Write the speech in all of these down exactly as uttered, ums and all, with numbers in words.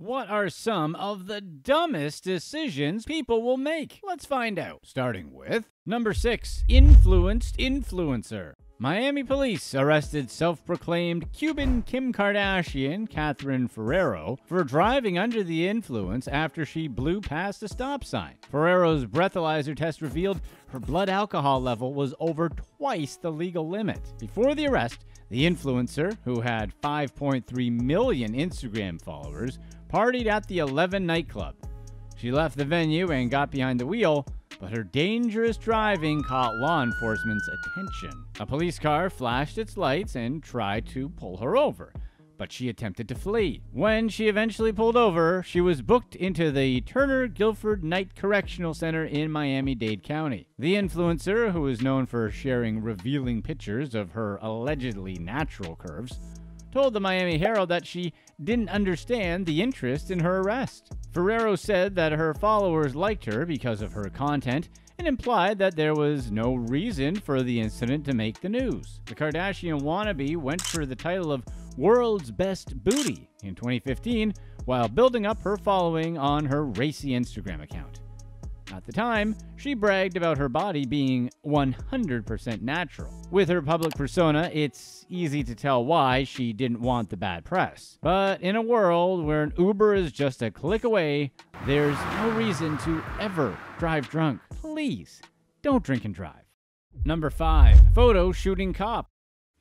What are some of the dumbest decisions people will make? Let's find out. Starting with number six, influenced influencer. Miami police arrested self-proclaimed Cuban Kim Kardashian, Katherine Ferreiro, for driving under the influence after she blew past a stop sign. Ferreiro's breathalyzer test revealed her blood alcohol level was over twice the legal limit. Before the arrest, the influencer, who had five point three million Instagram followers, partied at the eleven nightclub. She left the venue and got behind the wheel, but her dangerous driving caught law enforcement's attention. A police car flashed its lights and tried to pull her over, but she attempted to flee. When she eventually pulled over, she was booked into the Turner-Guilford Knight Correctional Center in Miami-Dade County. The influencer, who is known for sharing revealing pictures of her allegedly natural curves, told the Miami Herald that she didn't understand the interest in her arrest. Ferreiro said that her followers liked her because of her content and implied that there was no reason for the incident to make the news. The Kardashian wannabe went for the title of World's Best Booty in twenty fifteen while building up her following on her racy Instagram account. At the time, she bragged about her body being one hundred percent natural. With her public persona, it's easy to tell why she didn't want the bad press. But in a world where an Uber is just a click away, there's no reason to ever drive drunk. Please, don't drink and drive. Number five, photo shooting cop.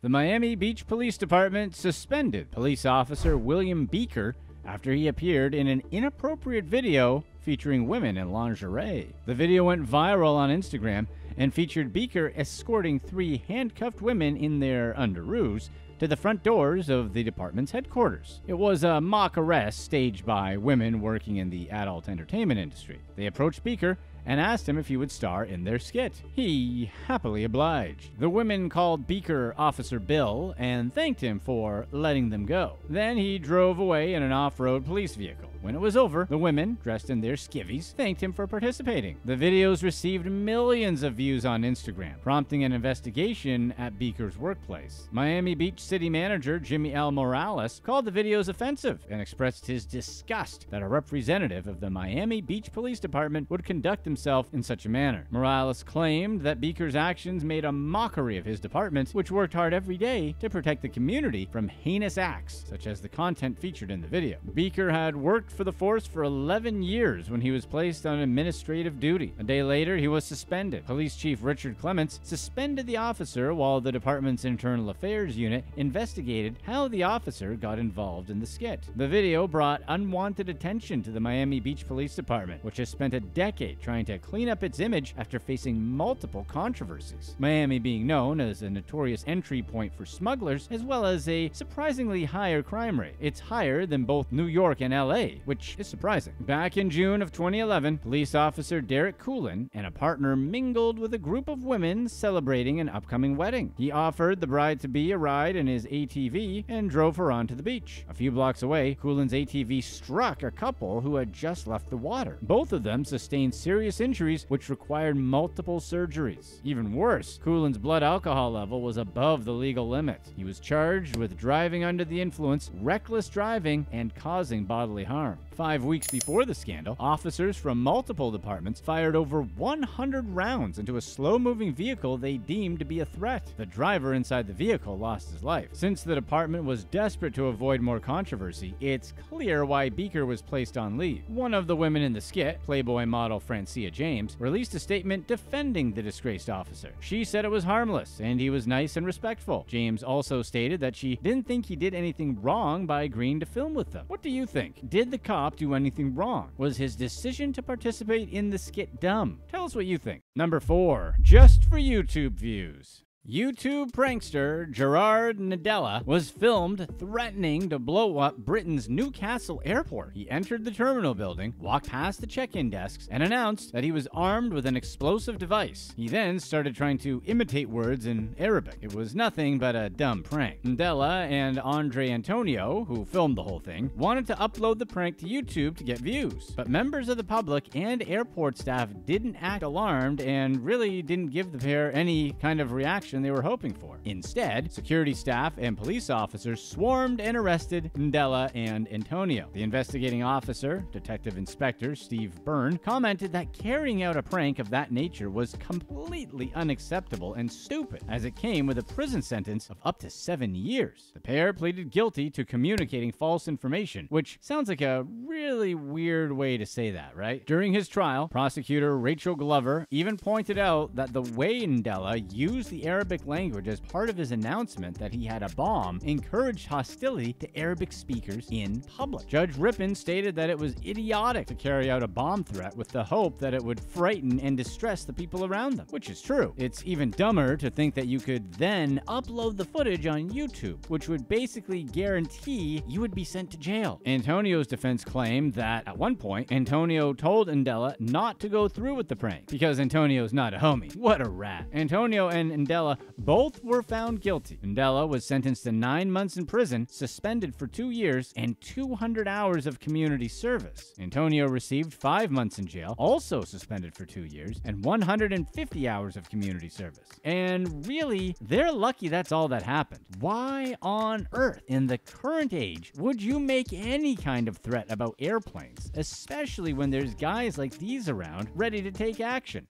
The Miami Beach Police Department suspended police officer William Beeker after he appeared in an inappropriate video featuring women in lingerie. The video went viral on Instagram and featured Beeker escorting three handcuffed women in their underoos to the front doors of the department's headquarters. It was a mock arrest staged by women working in the adult entertainment industry. They approached Beeker and asked him if he would star in their skit. He happily obliged. The women called Beeker Officer Bill and thanked him for letting them go. Then he drove away in an off-road police vehicle. When it was over, the women, dressed in their skivvies, thanked him for participating. The videos received millions of views on Instagram, prompting an investigation at Beeker's workplace. Miami Beach City Manager Jimmy L. Morales called the videos offensive and expressed his disgust that a representative of the Miami Beach Police Department would conduct themselves in such a manner. Morales claimed that Beeker's actions made a mockery of his department, which worked hard every day to protect the community from heinous acts, such as the content featured in the video. Beeker had worked for the force for eleven years when he was placed on administrative duty. A day later, he was suspended. Police Chief Richard Clements suspended the officer while the department's internal affairs unit investigated how the officer got involved in the skit. The video brought unwanted attention to the Miami Beach Police Department, which has spent a decade trying to to clean up its image after facing multiple controversies. Miami being known as a notorious entry point for smugglers, as well as a surprisingly higher crime rate. It's higher than both New York and L A, which is surprising. Back in June of twenty eleven, police officer Derek Coolen and a partner mingled with a group of women celebrating an upcoming wedding. He offered the bride-to-be a ride in his A T V and drove her onto the beach. A few blocks away, Coolen's A T V struck a couple who had just left the water. Both of them sustained serious injuries which required multiple surgeries. Even worse, Coolen's blood alcohol level was above the legal limit. He was charged with driving under the influence, reckless driving, and causing bodily harm. Five weeks before the scandal, officers from multiple departments fired over one hundred rounds into a slow-moving vehicle they deemed to be a threat. The driver inside the vehicle lost his life. Since the department was desperate to avoid more controversy, it's clear why Beeker was placed on leave. One of the women in the skit, Playboy model Francia James, released a statement defending the disgraced officer. She said it was harmless and he was nice and respectful. James also stated that she didn't think he did anything wrong by agreeing to film with them. What do you think? Did the cop do anything wrong? Was his decision to participate in the skit dumb? Tell us what you think. Number four, just for YouTube views. YouTube prankster Garard Ndela was filmed threatening to blow up Britain's Newcastle Airport. He entered the terminal building, walked past the check-in desks, and announced that he was armed with an explosive device. He then started trying to imitate words in Arabic. It was nothing but a dumb prank. Ndela and Andre Antonio, who filmed the whole thing, wanted to upload the prank to YouTube to get views. But members of the public and airport staff didn't act alarmed and really didn't give the pair any kind of reaction reaction they were hoping for. Instead, security staff and police officers swarmed and arrested Ndela and Antonio. The investigating officer, Detective Inspector Steve Byrne, commented that carrying out a prank of that nature was completely unacceptable and stupid, as it came with a prison sentence of up to seven years. The pair pleaded guilty to communicating false information, which sounds like a really weird way to say that, right? During his trial, prosecutor Rachel Glover even pointed out that the way Ndela used the Arabic language as part of his announcement that he had a bomb encouraged hostility to Arabic speakers in public. Judge Rippon stated that it was idiotic to carry out a bomb threat with the hope that it would frighten and distress the people around them, which is true. It's even dumber to think that you could then upload the footage on YouTube, which would basically guarantee you would be sent to jail. Antonio's defense claimed that at one point, Antonio told Ndela not to go through with the prank because Antonio's not a homie. What a rat. Antonio and Ndela both were found guilty. Ndela was sentenced to nine months in prison, suspended for two years, and two hundred hours of community service. Antonio received five months in jail, also suspended for two years, and one hundred fifty hours of community service. And really, they're lucky that's all that happened. Why on earth, in the current age, would you make any kind of threat about airplanes, especially when there's guys like these around ready to take action?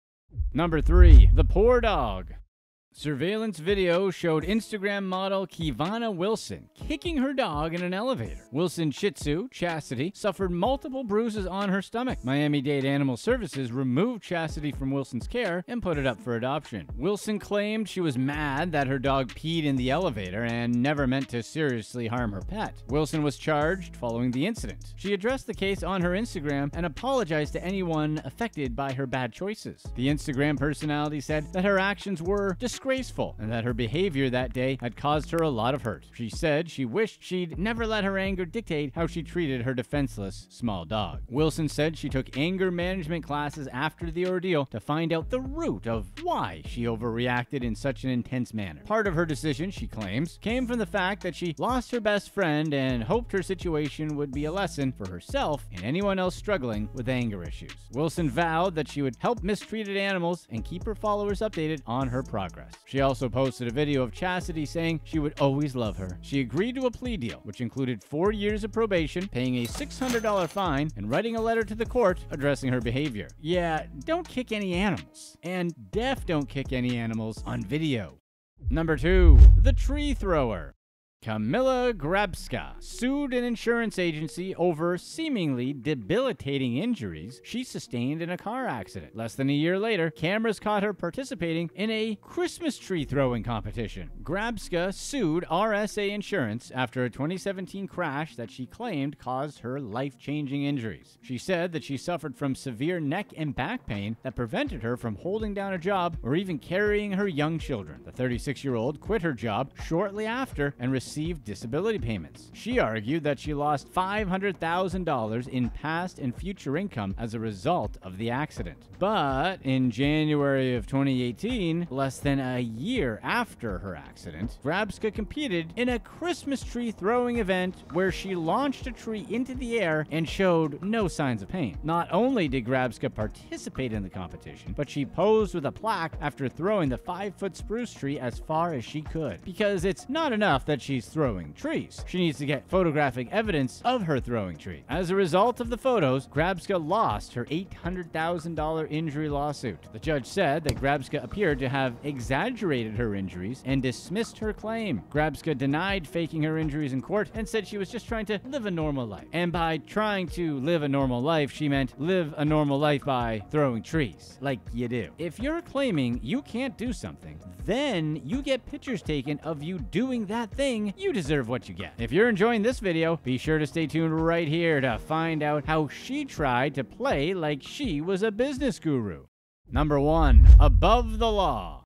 Number three, the poor dog. Surveillance video showed Instagram model Kivana Wilson kicking her dog in an elevator. Wilson's Shih Tzu, Chastity, suffered multiple bruises on her stomach. Miami-Dade Animal Services removed Chastity from Wilson's care and put it up for adoption. Wilson claimed she was mad that her dog peed in the elevator and never meant to seriously harm her pet. Wilson was charged following the incident. She addressed the case on her Instagram and apologized to anyone affected by her bad choices. The Instagram personality said that her actions were disgraceful. Graceful, and that her behavior that day had caused her a lot of hurt. She said she wished she'd never let her anger dictate how she treated her defenseless small dog. Wilson said she took anger management classes after the ordeal to find out the root of why she overreacted in such an intense manner. Part of her decision, she claims, came from the fact that she lost her best friend and hoped her situation would be a lesson for herself and anyone else struggling with anger issues. Wilson vowed that she would help mistreated animals and keep her followers updated on her progress. She also posted a video of Chastity saying she would always love her. She agreed to a plea deal, which included four years of probation, paying a six hundred dollar fine, and writing a letter to the court addressing her behavior. Yeah, don't kick any animals. And def don't kick any animals on video. Number two, the tree thrower. Camilla Grabska sued an insurance agency over seemingly debilitating injuries she sustained in a car accident. Less than a year later, cameras caught her participating in a Christmas tree throwing competition. Grabska sued R S A Insurance after a twenty seventeen crash that she claimed caused her life-changing injuries. She said that she suffered from severe neck and back pain that prevented her from holding down a job or even carrying her young children. The thirty-six-year-old quit her job shortly after and received received disability payments. She argued that she lost five hundred thousand dollars in past and future income as a result of the accident. But in January of twenty eighteen, less than a year after her accident, Grabska competed in a Christmas tree throwing event where she launched a tree into the air and showed no signs of pain. Not only did Grabska participate in the competition, but she posed with a plaque after throwing the five-foot spruce tree as far as she could. Because it's not enough that she's throwing trees. She needs to get photographic evidence of her throwing tree. As a result of the photos, Grabska lost her eight hundred thousand dollar injury lawsuit. The judge said that Grabska appeared to have exaggerated her injuries and dismissed her claim. Grabska denied faking her injuries in court and said she was just trying to live a normal life. And by trying to live a normal life, she meant live a normal life by throwing trees, like you do. If you're claiming you can't do something, then you get pictures taken of you doing that thing. You deserve what you get. If you're enjoying this video, be sure to stay tuned right here to find out how she tried to play like she was a business guru. Number one, above the law.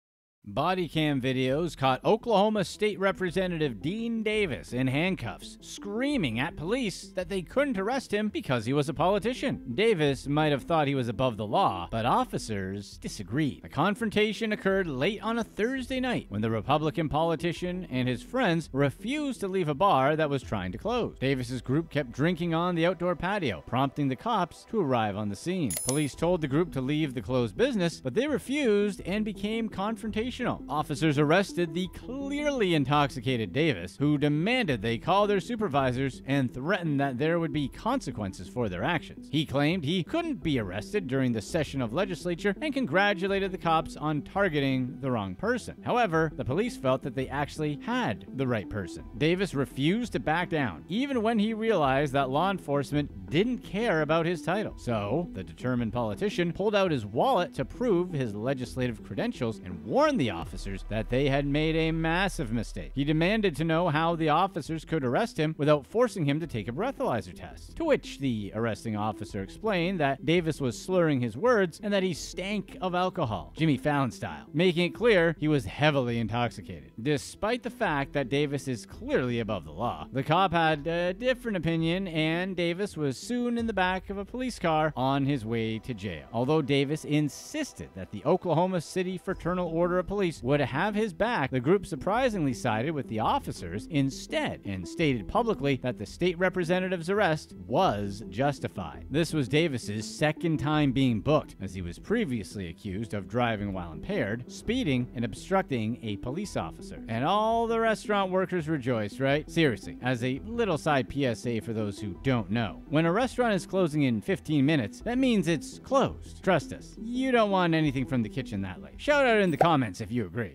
Body cam videos caught Oklahoma State Representative Dean Davis in handcuffs, screaming at police that they couldn't arrest him because he was a politician. Davis might have thought he was above the law, but officers disagreed. The confrontation occurred late on a Thursday night when the Republican politician and his friends refused to leave a bar that was trying to close. Davis's group kept drinking on the outdoor patio, prompting the cops to arrive on the scene. Police told the group to leave the closed business, but they refused and became confrontational. inspirational. Officers arrested the clearly intoxicated Davis, who demanded they call their supervisors and threatened that there would be consequences for their actions. He claimed he couldn't be arrested during the session of legislature and congratulated the cops on targeting the wrong person. However, the police felt that they actually had the right person. Davis refused to back down, even when he realized that law enforcement didn't care about his title. So, the determined politician pulled out his wallet to prove his legislative credentials and warned the officers that they had made a massive mistake. He demanded to know how the officers could arrest him without forcing him to take a breathalyzer test, to which the arresting officer explained that Davis was slurring his words and that he stank of alcohol, Jimmy Fallon style, making it clear he was heavily intoxicated. Despite the fact that Davis is clearly above the law, the cop had a different opinion, and Davis was soon in the back of a police car on his way to jail. Although Davis insisted that the Oklahoma City Fraternal Order of Police would have his back, the group surprisingly sided with the officers instead and stated publicly that the state representative's arrest was justified. This was Davis's second time being booked, as he was previously accused of driving while impaired, speeding, and obstructing a police officer. And all the restaurant workers rejoiced, right? Seriously, as a little side P S A for those who don't know, when a restaurant is closing in fifteen minutes, that means it's closed. Trust us, you don't want anything from the kitchen that late. Shout out in the comments if you agree.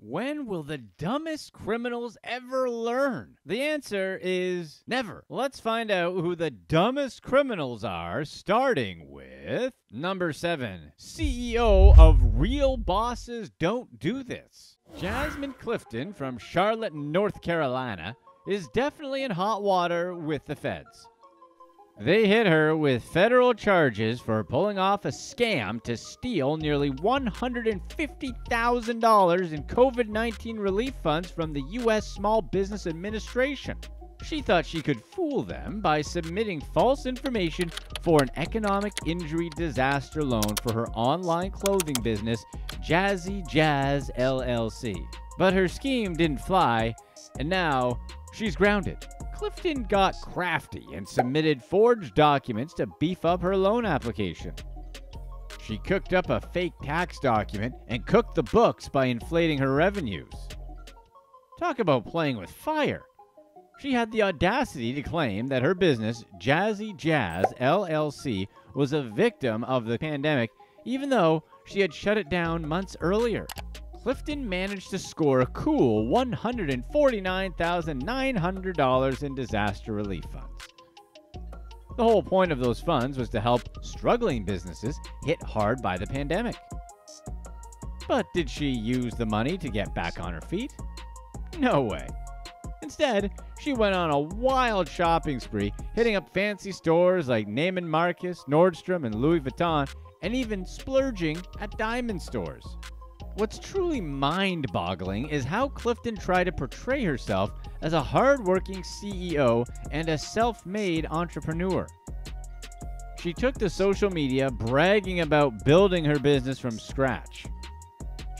When will the dumbest criminals ever learn? The answer is never. Let's find out who the dumbest criminals are, starting with number seven, C E O of Real Bosses Don't Do This. Jasmine Clifton from Charlotte, North Carolina, is definitely in hot water with the feds. They hit her with federal charges for pulling off a scam to steal nearly one hundred fifty thousand dollars in COVID nineteen relief funds from the U S Small Business Administration. She thought she could fool them by submitting false information for an economic injury disaster loan for her online clothing business, Jazzy Jazz L L C. But her scheme didn't fly, and now she's grounded. Clifton got crafty and submitted forged documents to beef up her loan application. She cooked up a fake tax document and cooked the books by inflating her revenues. Talk about playing with fire. She had the audacity to claim that her business, Jazzy Jazz L L C, was a victim of the pandemic, even though she had shut it down months earlier. Clifton managed to score a cool one hundred forty-nine thousand nine hundred dollars in disaster relief funds. The whole point of those funds was to help struggling businesses hit hard by the pandemic. But did she use the money to get back on her feet? No way. Instead, she went on a wild shopping spree, hitting up fancy stores like Neiman Marcus, Nordstrom, and Louis Vuitton, and even splurging at diamond stores. What's truly mind-boggling is how Clifton tried to portray herself as a hard-working C E O and a self-made entrepreneur. She took to social media bragging about building her business from scratch.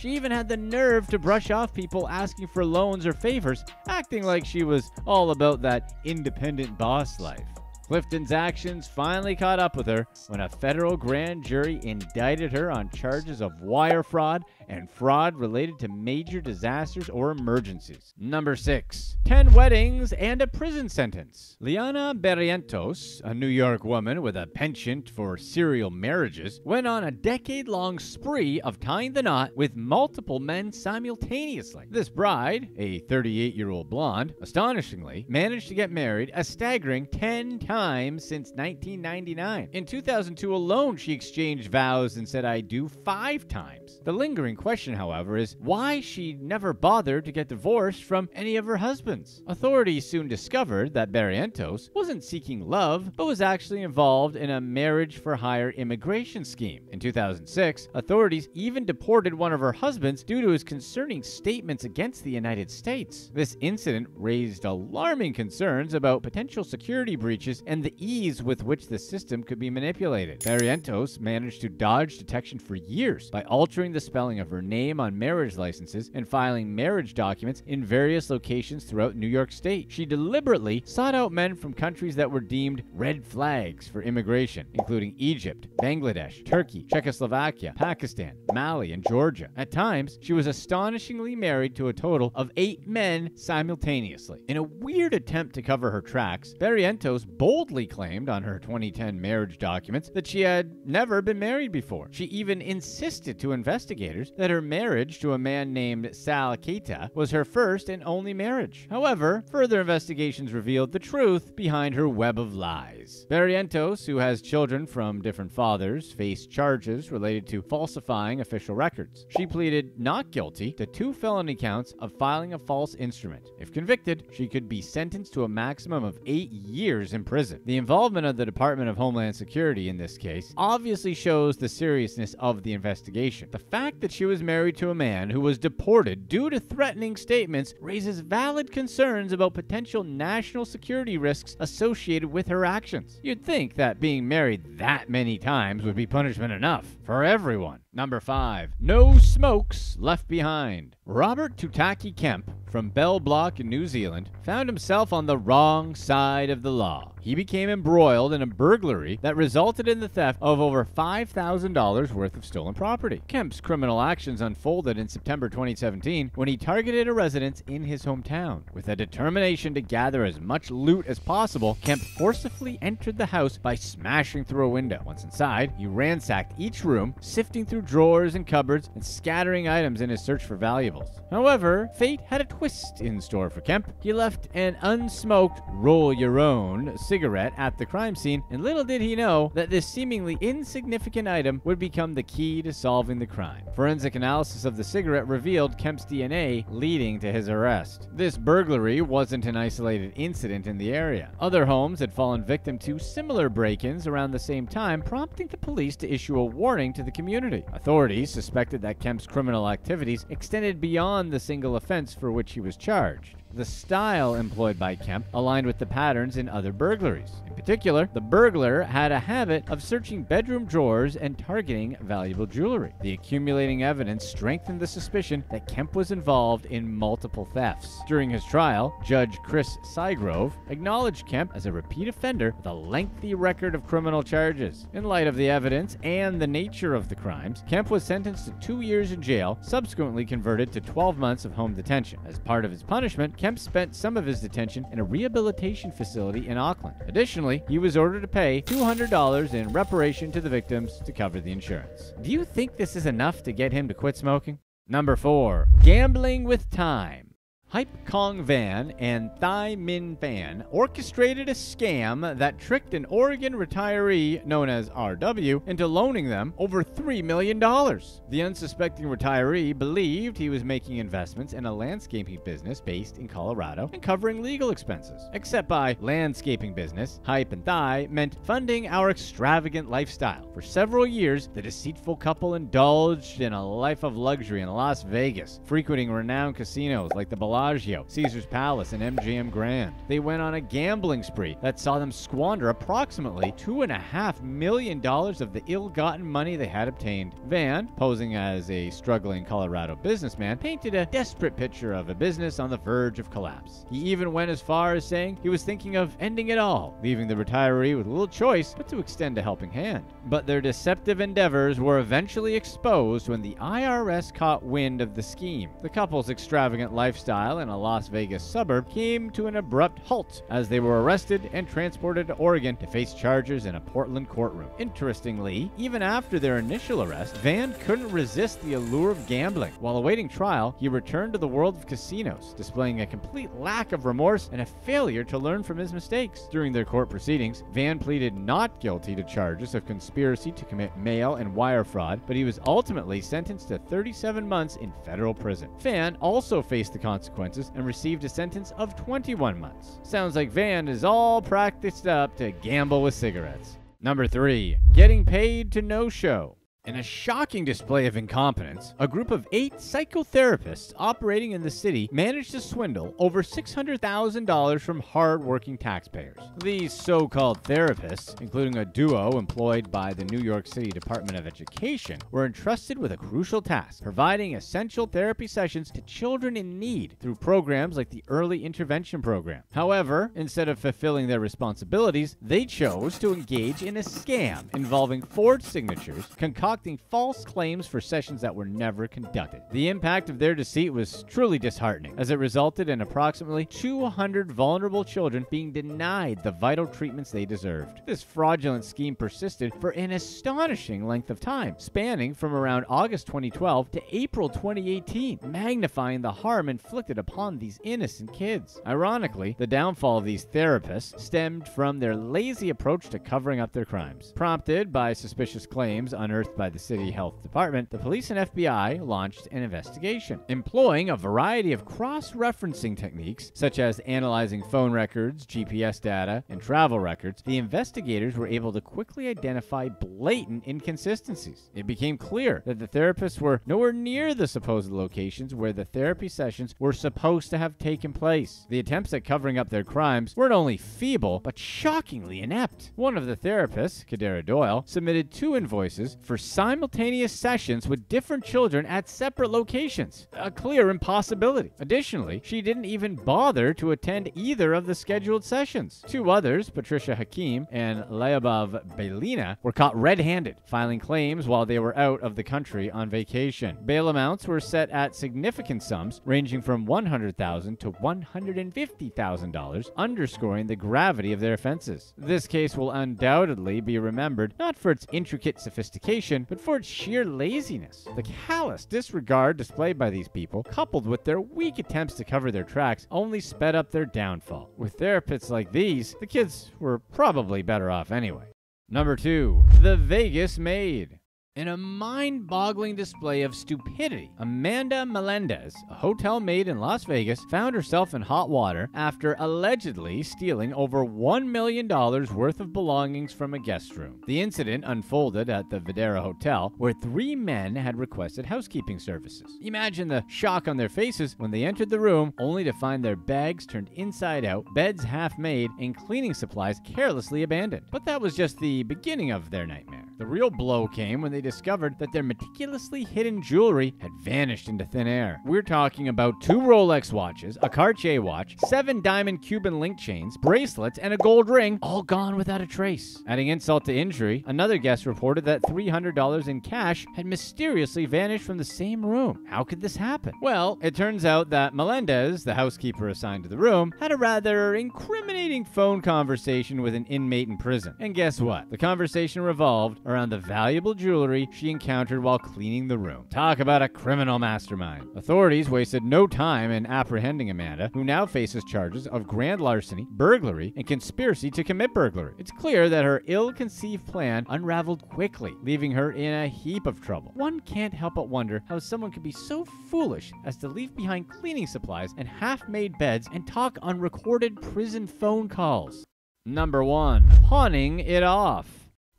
She even had the nerve to brush off people asking for loans or favors, acting like she was all about that independent boss life. Clifton's actions finally caught up with her when a federal grand jury indicted her on charges of wire fraud and fraud related to major disasters or emergencies. Number six, ten weddings and a prison sentence. Liana Berrientos, a New York woman with a penchant for serial marriages, went on a decade-long spree of tying the knot with multiple men simultaneously. This bride, a thirty-eight-year-old blonde, astonishingly managed to get married a staggering ten times since nineteen ninety-nine. In two thousand two alone, she exchanged vows and said "I do" five times. The lingering question, however, is why she never bothered to get divorced from any of her husbands. Authorities soon discovered that Berrientos wasn't seeking love, but was actually involved in a marriage-for-hire immigration scheme. In two thousand six, authorities even deported one of her husbands due to his concerning statements against the United States. This incident raised alarming concerns about potential security breaches and the ease with which the system could be manipulated. Berrientos managed to dodge detection for years by altering the spelling of her name on marriage licenses and filing marriage documents in various locations throughout New York State. She deliberately sought out men from countries that were deemed red flags for immigration, including Egypt, Bangladesh, Turkey, Czechoslovakia, Pakistan, Mali, and Georgia. At times, she was astonishingly married to a total of eight men simultaneously. In a weird attempt to cover her tracks, Berrientos boldly claimed on her twenty ten marriage documents that she had never been married before. She even insisted to investigators that her marriage to a man named Sal Keita was her first and only marriage. However, further investigations revealed the truth behind her web of lies. Berrientos, who has children from different fathers, faced charges related to falsifying official records. She pleaded not guilty to two felony counts of filing a false instrument. If convicted, she could be sentenced to a maximum of eight years in prison. The involvement of the Department of Homeland Security in this case obviously shows the seriousness of the investigation. The fact that she was married to a man who was deported due to threatening statements raises valid concerns about potential national security risks associated with her actions. You'd think that being married that many times would be punishment enough for everyone. Number five, no smokes left behind. Robert Tutaki Kemp from Bell Block in New Zealand found himself on the wrong side of the law. He became embroiled in a burglary that resulted in the theft of over five thousand dollars worth of stolen property. Kemp's criminal actions unfolded in September twenty seventeen when he targeted a residence in his hometown. With a determination to gather as much loot as possible, Kemp forcefully entered the house by smashing through a window. Once inside, he ransacked each room, sifting through drawers and cupboards and scattering items in his search for valuables. However, fate had a twist in store for Kemp. He left an unsmoked roll your own cigarette at the crime scene, and little did he know that this seemingly insignificant item would become the key to solving the crime. Forensic analysis of the cigarette revealed Kemp's D N A, leading to his arrest. This burglary wasn't an isolated incident in the area. Other homes had fallen victim to similar break-ins around the same time, prompting the police to issue a warning to the community. Authorities suspected that Kemp's criminal activities extended beyond the single offense for which he was charged. The style employed by Kemp aligned with the patterns in other burglaries. In particular, the burglar had a habit of searching bedroom drawers and targeting valuable jewelry. The accumulating evidence strengthened the suspicion that Kemp was involved in multiple thefts. During his trial, Judge Chris Sygrove acknowledged Kemp as a repeat offender with a lengthy record of criminal charges. In light of the evidence and the nature of the crimes, Kemp was sentenced to two years in jail, subsequently converted to twelve months of home detention. As part of his punishment, Kemp spent some of his detention in a rehabilitation facility in Auckland. Additionally, he was ordered to pay two hundred dollars in reparation to the victims to cover the insurance. Do you think this is enough to get him to quit smoking? Number four, gambling with time. Hype Kong Van and Thai Min Fan orchestrated a scam that tricked an Oregon retiree known as R W into loaning them over three million dollars. The unsuspecting retiree believed he was making investments in a landscaping business based in Colorado and covering legal expenses. Except by landscaping business, Hype and Thai meant funding our extravagant lifestyle. For several years, the deceitful couple indulged in a life of luxury in Las Vegas, frequenting renowned casinos like the Bellagio, Caesar's Palace, and M G M Grand. They went on a gambling spree that saw them squander approximately two and a half million dollars of the ill-gotten money they had obtained. Van, posing as a struggling Colorado businessman, painted a desperate picture of a business on the verge of collapse. He even went as far as saying he was thinking of ending it all, leaving the retiree with little choice but to extend a helping hand. But their deceptive endeavors were eventually exposed when the I R S caught wind of the scheme. The couple's extravagant lifestyle in a Las Vegas suburb came to an abrupt halt as they were arrested and transported to Oregon to face charges in a Portland courtroom. Interestingly, even after their initial arrest, Van couldn't resist the allure of gambling. While awaiting trial, he returned to the world of casinos, displaying a complete lack of remorse and a failure to learn from his mistakes. During their court proceedings, Van pleaded not guilty to charges of conspiracy to commit mail and wire fraud, but he was ultimately sentenced to thirty-seven months in federal prison. Van also faced the consequences and received a sentence of twenty-one months. Sounds like Van is all practiced up to gamble with cigarettes. Number three, getting paid to no-show. In a shocking display of incompetence, a group of eight psychotherapists operating in the city managed to swindle over six hundred thousand dollars from hard-working taxpayers. These so-called therapists, including a duo employed by the New York City Department of Education, were entrusted with a crucial task, providing essential therapy sessions to children in need through programs like the Early Intervention Program. However, instead of fulfilling their responsibilities, they chose to engage in a scam involving forged signatures, concocted false claims for sessions that were never conducted. The impact of their deceit was truly disheartening, as it resulted in approximately two hundred vulnerable children being denied the vital treatments they deserved. This fraudulent scheme persisted for an astonishing length of time, spanning from around August twenty twelve to April twenty eighteen, magnifying the harm inflicted upon these innocent kids. Ironically, the downfall of these therapists stemmed from their lazy approach to covering up their crimes. Prompted by suspicious claims unearthed by the City Health Department, the police and F B I launched an investigation. Employing a variety of cross-referencing techniques, such as analyzing phone records, G P S data, and travel records, the investigators were able to quickly identify blatant inconsistencies. It became clear that the therapists were nowhere near the supposed locations where the therapy sessions were supposed to have taken place. The attempts at covering up their crimes weren't only feeble, but shockingly inept. One of the therapists, Kadera Doyle, submitted two invoices for simultaneous sessions with different children at separate locations, a clear impossibility. Additionally, she didn't even bother to attend either of the scheduled sessions. Two others, Patricia Hakim and Lyubov Belina, were caught red-handed, filing claims while they were out of the country on vacation. Bail amounts were set at significant sums, ranging from one hundred thousand dollars to one hundred fifty thousand dollars, underscoring the gravity of their offenses. This case will undoubtedly be remembered not for its intricate sophistication, but for its sheer laziness. The callous disregard displayed by these people, coupled with their weak attempts to cover their tracks, only sped up their downfall. With therapists like these, the kids were probably better off anyway. Number two, the Vegas maid. In a mind-boggling display of stupidity, Amanda Melendez, a hotel maid in Las Vegas, found herself in hot water after allegedly stealing over one million dollars worth of belongings from a guest room. The incident unfolded at the Videra Hotel, where three men had requested housekeeping services. Imagine the shock on their faces when they entered the room, only to find their bags turned inside out, beds half-made, and cleaning supplies carelessly abandoned. But that was just the beginning of their nightmare. The real blow came when they discovered that their meticulously hidden jewelry had vanished into thin air. We're talking about two Rolex watches, a Cartier watch, seven diamond Cuban link chains, bracelets, and a gold ring, all gone without a trace. Adding insult to injury, another guest reported that three hundred dollars in cash had mysteriously vanished from the same room. How could this happen? Well, it turns out that Melendez, the housekeeper assigned to the room, had a rather incriminating phone conversation with an inmate in prison. And guess what? The conversation revolved around the valuable jewelry she encountered while cleaning the room. Talk about a criminal mastermind. Authorities wasted no time in apprehending Amanda, who now faces charges of grand larceny, burglary, and conspiracy to commit burglary. It's clear that her ill-conceived plan unraveled quickly, leaving her in a heap of trouble. One can't help but wonder how someone could be so foolish as to leave behind cleaning supplies and half-made beds and talk on recorded prison phone calls. Number one, pawning it off.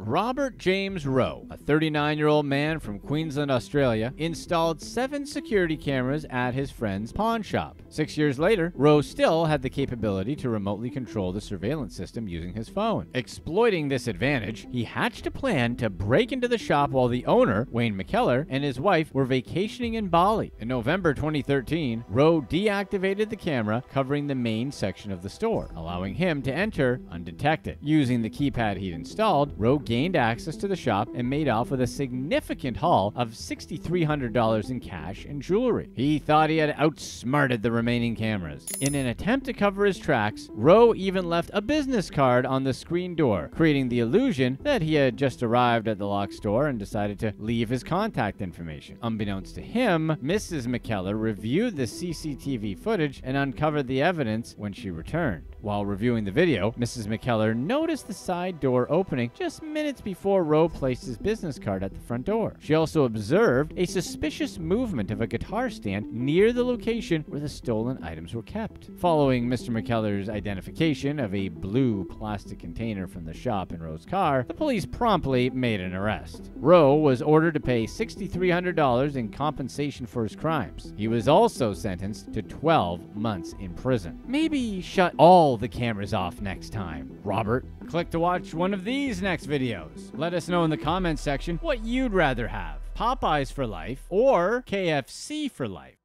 Robert James Roe, a thirty-nine-year-old man from Queensland, Australia, installed seven security cameras at his friend's pawn shop. Six years later, Roe still had the capability to remotely control the surveillance system using his phone. Exploiting this advantage, he hatched a plan to break into the shop while the owner, Wayne McKellar, and his wife were vacationing in Bali. In November twenty thirteen, Roe deactivated the camera covering the main section of the store, allowing him to enter undetected. Using the keypad he'd installed, Roe gained access to the shop and made off with a significant haul of six thousand three hundred dollars in cash and jewelry. He thought he had outsmarted the remaining cameras. In an attempt to cover his tracks, Roe even left a business card on the screen door, creating the illusion that he had just arrived at the lock store and decided to leave his contact information. Unbeknownst to him, Missus McKellar reviewed the C C T V footage and uncovered the evidence when she returned. While reviewing the video, Missus McKellar noticed the side door opening just minutes before Roe placed his business card at the front door. She also observed a suspicious movement of a guitar stand near the location where the stolen items were kept. Following Mister McKellar's identification of a blue plastic container from the shop in Roe's car, the police promptly made an arrest. Roe was ordered to pay six thousand three hundred dollars in compensation for his crimes. He was also sentenced to twelve months in prison. Maybe shut all the cameras off next time, Robert. Click to watch one of these next videos. Let us know in the comments section what you'd rather have, Popeyes for life or K F C for life.